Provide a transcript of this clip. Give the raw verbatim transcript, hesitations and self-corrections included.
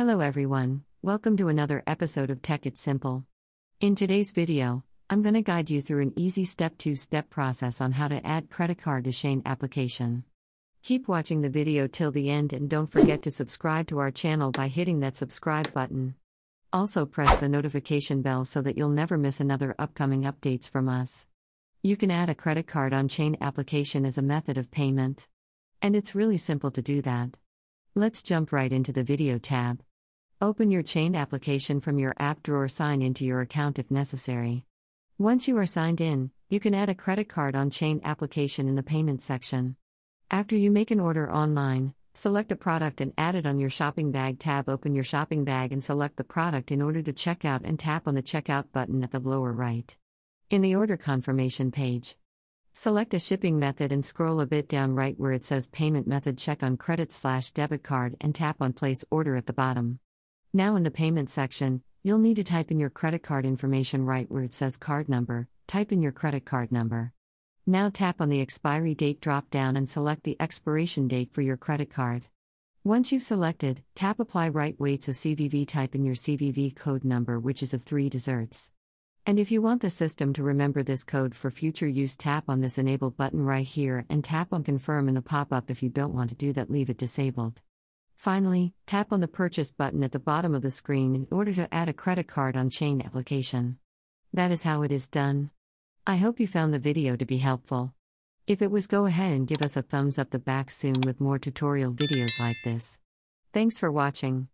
Hello everyone, welcome to another episode of Tech It Simple. In today's video, I'm going to guide you through an easy step-to-step process on how to add credit card to Shein application. Keep watching the video till the end and don't forget to subscribe to our channel by hitting that subscribe button. Also press the notification bell so that you'll never miss another upcoming updates from us. You can add a credit card on Shein application as a method of payment. And it's really simple to do that. Let's jump right into the video tab. Open your Shein application from your app drawer, sign into your account if necessary. Once you are signed in, you can add a credit card on Shein application in the payment section. After you make an order online, select a product and add it on your shopping bag tab. Open your shopping bag and select the product in order to check out and tap on the checkout button at the lower right. In the order confirmation page, select a shipping method and scroll a bit down right where it says payment method, check on credit slash debit card and tap on place order at the bottom. Now in the payment section, you'll need to type in your credit card information right where it says card number, type in your credit card number. Now tap on the expiry date drop-down and select the expiration date for your credit card. Once you've selected, tap apply right weights a C V V, type in your C V V code number, which is of three desserts. And if you want the system to remember this code for future use, tap on this enable button right here and tap on confirm in the pop-up. If you don't want to do that, leave it disabled. Finally, tap on the Purchase button at the bottom of the screen in order to add a credit card on Shein application. That is how it is done. I hope you found the video to be helpful. If it was, go ahead and give us a thumbs up. The back soon with more tutorial videos like this. Thanks for watching.